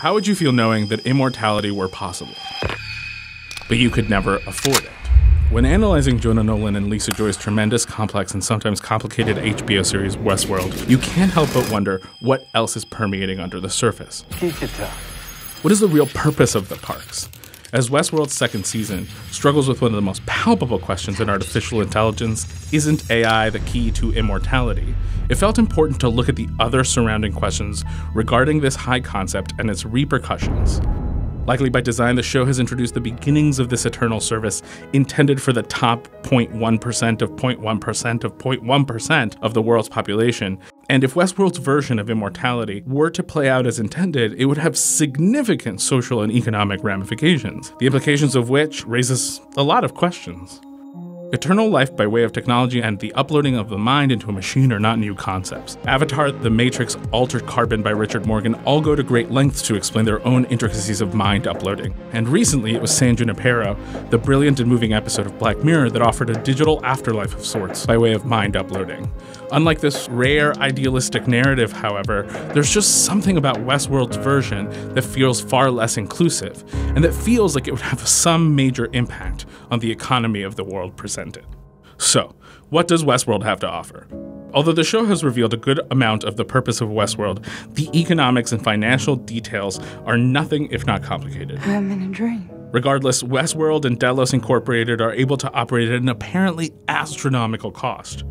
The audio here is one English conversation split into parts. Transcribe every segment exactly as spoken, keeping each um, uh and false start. How would you feel knowing that immortality were possible, but you could never afford it? When analyzing Jonah Nolan and Lisa Joy's tremendous, complex, and sometimes complicated H B O series Westworld, you can't help but wonder what else is permeating under the surface. What is the real purpose of the parks? As Westworld's second season struggles with one of the most palpable questions in artificial intelligence, isn't A I the key to immortality? It felt important to look at the other surrounding questions regarding this high concept and its repercussions. Likely by design, the show has introduced the beginnings of this eternal service intended for the top zero point one percent of zero point one percent of zero point one percent of the world's population. And if Westworld's version of immortality were to play out as intended, it would have significant social and economic ramifications, the implications of which raises a lot of questions. Eternal life by way of technology and the uploading of the mind into a machine are not new concepts. Avatar, The Matrix, Altered Carbon by Richard Morgan all go to great lengths to explain their own intricacies of mind uploading. And recently it was San Junipero, the brilliant and moving episode of Black Mirror that offered a digital afterlife of sorts by way of mind uploading. Unlike this rare idealistic narrative, however, there's just something about Westworld's version that feels far less inclusive, and that feels like it would have some major impact on the economy of the world presented. So, what does Westworld have to offer? Although the show has revealed a good amount of the purpose of Westworld, the economics and financial details are nothing if not complicated. I'm in a dream. Regardless, Westworld and Delos Incorporated are able to operate at an apparently astronomical cost.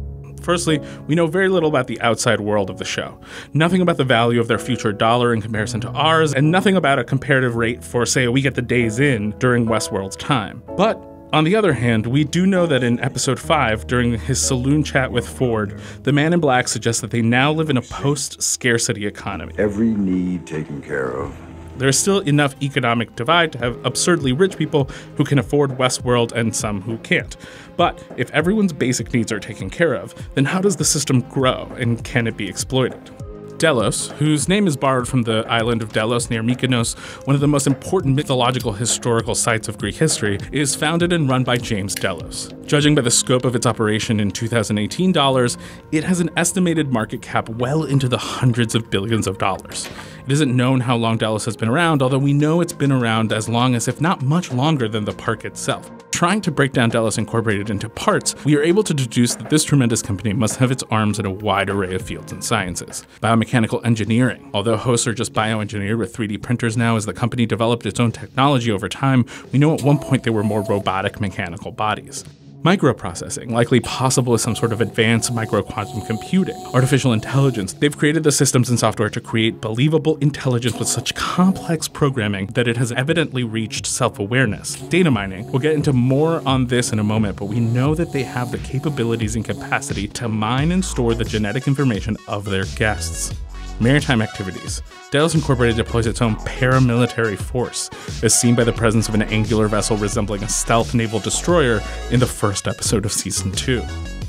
Firstly, we know very little about the outside world of the show, nothing about the value of their future dollar in comparison to ours, and nothing about a comparative rate for, say, a week at the days in during Westworld's time. But on the other hand, we do know that in episode five, during his saloon chat with Ford, the man in black suggests that they now live in a post-scarcity economy. Every need taken care of. There is still enough economic divide to have absurdly rich people who can afford Westworld and some who can't. But if everyone's basic needs are taken care of, then how does the system grow, and can it be exploited? Delos, whose name is borrowed from the island of Delos near Mykonos, one of the most important mythological historical sites of Greek history, is founded and run by James Delos. Judging by the scope of its operation in two thousand eighteen dollars, it has an estimated market cap well into the hundreds of billions of dollars. It isn't known how long Delos has been around, although we know it's been around as long as, if not much longer than, the park itself. Trying to break down Delos Incorporated into parts, we are able to deduce that this tremendous company must have its arms in a wide array of fields and sciences. Biomechanical engineering. Although hosts are just bioengineered with three D printers now, as the company developed its own technology over time, we know at one point they were more robotic mechanical bodies. Microprocessing, likely possible as some sort of advanced microquantum computing. Artificial intelligence, they've created the systems and software to create believable intelligence with such complex programming that it has evidently reached self-awareness. Data mining, we'll get into more on this in a moment, but we know that they have the capabilities and capacity to mine and store the genetic information of their guests. Maritime activities. Delos Incorporated deploys its own paramilitary force, as seen by the presence of an angular vessel resembling a stealth naval destroyer in the first episode of season two.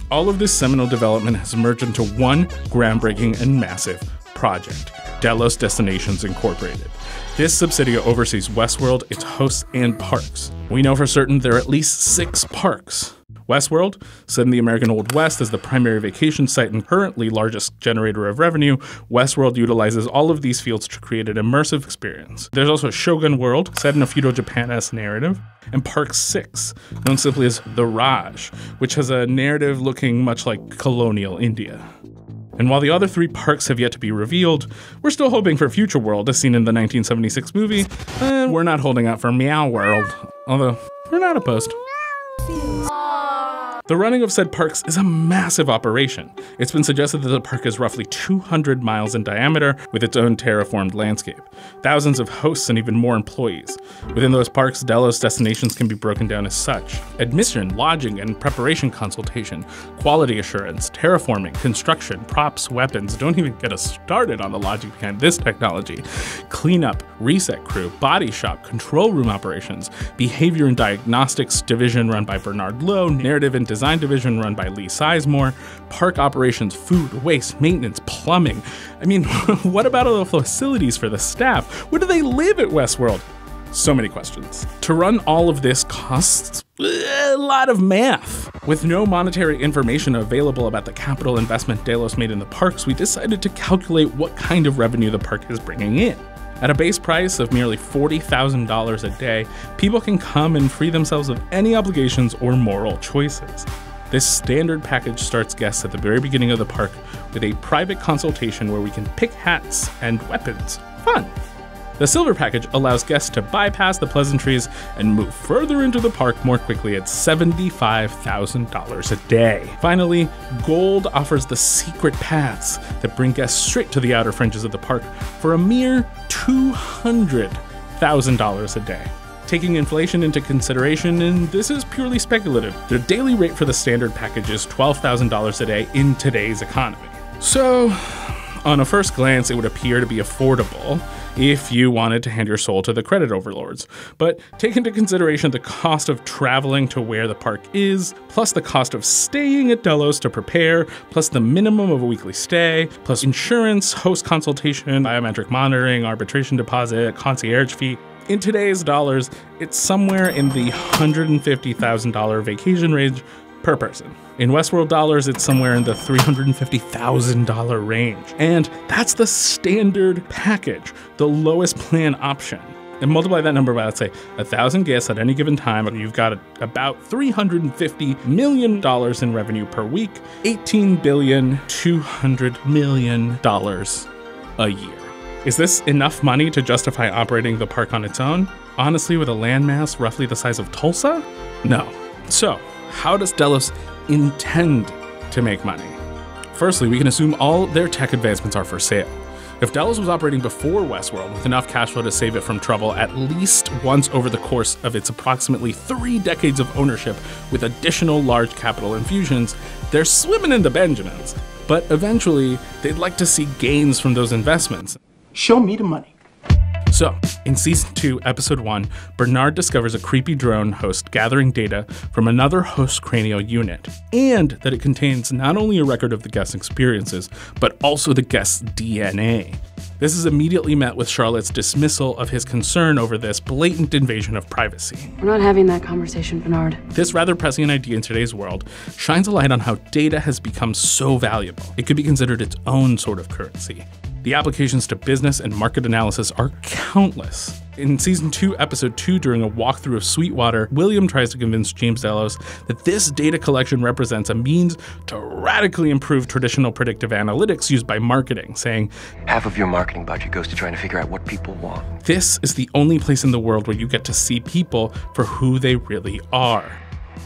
All of this seminal development has merged into one groundbreaking and massive project, Delos Destinations Incorporated. This subsidiary oversees Westworld, its hosts, and parks. We know for certain there are at least six parks. Westworld, set in the American Old West as the primary vacation site and currently largest generator of revenue, Westworld utilizes all of these fields to create an immersive experience. There's also Shogun World, set in a feudal Japan-esque narrative, and Park six, known simply as The Raj, which has a narrative looking much like colonial India. And while the other three parks have yet to be revealed, we're still hoping for Future World, as seen in the nineteen seventy-six movie, and we're not holding out for Meow World, although we're not opposed. The running of said parks is a massive operation. It's been suggested that the park is roughly two hundred miles in diameter with its own terraformed landscape, thousands of hosts, and even more employees. Within those parks, Delos Destinations can be broken down as such: admission, lodging, and preparation consultation, quality assurance, terraforming, construction, props, weapons, don't even get us started on the logic behind this technology, cleanup, reset crew, body shop, control room operations, behavior and diagnostics division run by Bernard Lowe, narrative and design Design division run by Lee Sizemore, park operations, food, waste, maintenance, plumbing. I mean, what about all the facilities for the staff? Where do they live at Westworld? So many questions. To run all of this costs a lot of math. With no monetary information available about the capital investment Delos made in the parks, we decided to calculate what kind of revenue the park is bringing in. At a base price of merely forty thousand dollars a day, people can come and free themselves of any obligations or moral choices. This standard package starts guests at the very beginning of the park with a private consultation where we can pick hats and weapons. Fun! The silver package allows guests to bypass the pleasantries and move further into the park more quickly at seventy-five thousand dollars a day. Finally, gold offers the secret paths that bring guests straight to the outer fringes of the park for a mere two hundred thousand dollars a day. Taking inflation into consideration, and this is purely speculative, the daily rate for the standard package is twelve thousand dollars a day in today's economy. So, on a first glance, it would appear to be affordable if you wanted to hand your soul to the credit overlords. But take into consideration the cost of traveling to where the park is, plus the cost of staying at Delos to prepare, plus the minimum of a weekly stay, plus insurance, host consultation, biometric monitoring, arbitration deposit, concierge fee. In today's dollars, it's somewhere in the one hundred fifty thousand dollars vacation range per person. In Westworld dollars, it's somewhere in the three hundred fifty thousand dollars range. And that's the standard package, the lowest plan option. And multiply that number by, let's say, one thousand guests at any given time, and you've got about three hundred fifty million dollars in revenue per week, eighteen billion two hundred million dollars a year. Is this enough money to justify operating the park on its own? Honestly, with a landmass roughly the size of Tulsa? No. So, how does Delos intend to make money? Firstly, we can assume all their tech advancements are for sale. If Delos was operating before Westworld with enough cash flow to save it from trouble at least once over the course of its approximately three decades of ownership with additional large capital infusions, they're swimming in the Benjamins. But eventually, they'd like to see gains from those investments. Show me the money. So, in Season two, Episode one, Bernard discovers a creepy drone host gathering data from another host's cranial unit, and that it contains not only a record of the guest's experiences, but also the guest's D N A. This is immediately met with Charlotte's dismissal of his concern over this blatant invasion of privacy. We're not having that conversation, Bernard. This rather prescient idea in today's world shines a light on how data has become so valuable. It could be considered its own sort of currency. The applications to business and market analysis are countless. In Season two, Episode two, during a walkthrough of Sweetwater, William tries to convince James Delos that this data collection represents a means to radically improve traditional predictive analytics used by marketing, saying, half of your marketing budget goes to trying to figure out what people want. This is the only place in the world where you get to see people for who they really are.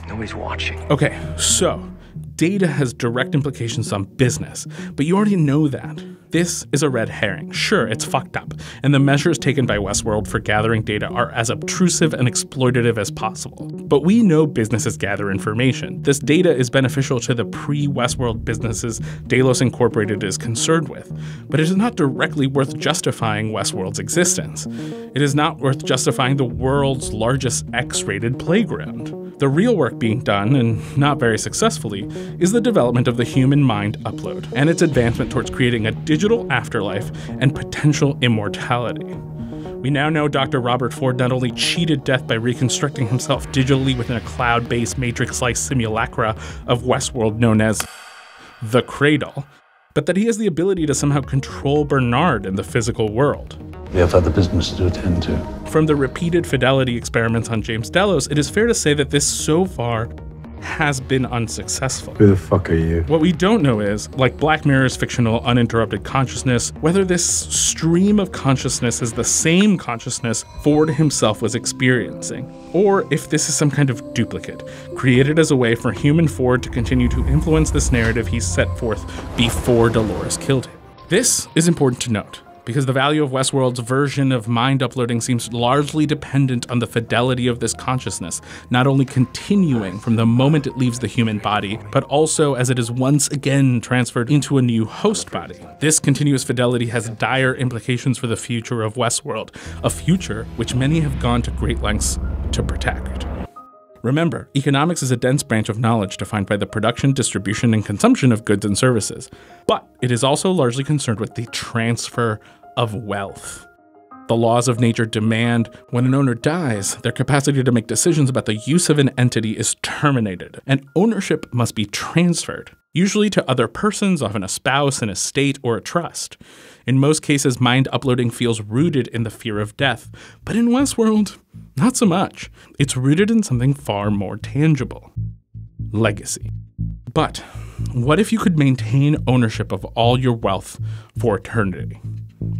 Nobody's watching. Okay, so data has direct implications on business, but you already know that. This is a red herring. Sure, it's fucked up, and the measures taken by Westworld for gathering data are as obtrusive and exploitative as possible. But we know businesses gather information. This data is beneficial to the pre-Westworld businesses Delos Incorporated is concerned with, but it is not directly worth justifying Westworld's existence. It is not worth justifying the world's largest X-rated playground. The real work being done, and not very successfully, is the development of the human mind upload and its advancement towards creating a digital afterlife and potential immortality. We now know Doctor Robert Ford not only cheated death by reconstructing himself digitally within a cloud-based Matrix-like simulacra of Westworld known as the Cradle, but that he has the ability to somehow control Bernard in the physical world. We have other business to attend to. From the repeated fidelity experiments on James Delos, it is fair to say that this so far has been unsuccessful. Who the fuck are you? What we don't know is, like Black Mirror's fictional uninterrupted consciousness, whether this stream of consciousness is the same consciousness Ford himself was experiencing, or if this is some kind of duplicate, created as a way for human Ford to continue to influence this narrative he set forth before Dolores killed him. This is important to note, because the value of Westworld's version of mind uploading seems largely dependent on the fidelity of this consciousness, not only continuing from the moment it leaves the human body, but also as it is once again transferred into a new host body. This continuous fidelity has dire implications for the future of Westworld, a future which many have gone to great lengths to protect. Remember, economics is a dense branch of knowledge defined by the production, distribution, and consumption of goods and services, but it is also largely concerned with the transfer of wealth. The laws of nature demand when an owner dies, their capacity to make decisions about the use of an entity is terminated, and ownership must be transferred. usually to other persons, often a spouse, an estate, or a trust. In most cases, mind uploading feels rooted in the fear of death, but in Westworld, not so much. It's rooted in something far more tangible: legacy. But what if you could maintain ownership of all your wealth for eternity?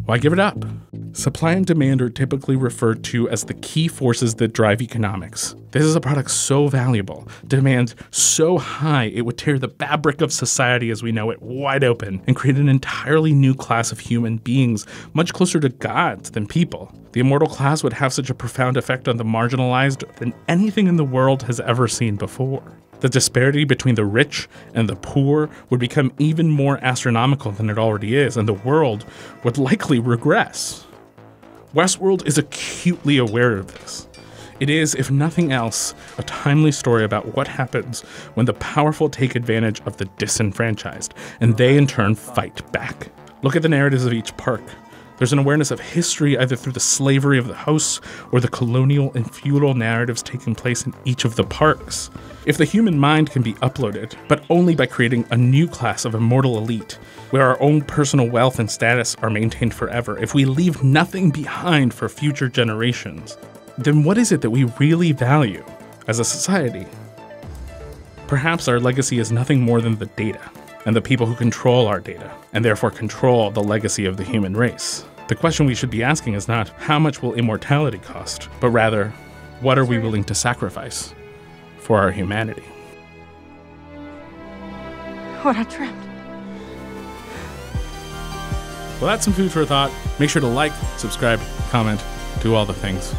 Why give it up? Supply and demand are typically referred to as the key forces that drive economics. This is a product so valuable, demand so high, it would tear the fabric of society as we know it wide open and create an entirely new class of human beings, much closer to gods than people. The immortal class would have such a profound effect on the marginalized than anything in the world has ever seen before. The disparity between the rich and the poor would become even more astronomical than it already is, and the world would likely regress. Westworld is acutely aware of this. It is, if nothing else, a timely story about what happens when the powerful take advantage of the disenfranchised, and they in turn fight back. Look at the narratives of each park. There's an awareness of history either through the slavery of the hosts or the colonial and feudal narratives taking place in each of the parks. If the human mind can be uploaded, but only by creating a new class of immortal elite, where our own personal wealth and status are maintained forever, if we leave nothing behind for future generations, then what is it that we really value as a society? Perhaps our legacy is nothing more than the data, and the people who control our data, and therefore control the legacy of the human race. The question we should be asking is not, how much will immortality cost, but rather, what are we willing to sacrifice for our humanity? What a trip. Well, that's some food for thought. Make sure to like, subscribe, comment, do all the things.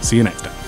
See you next time.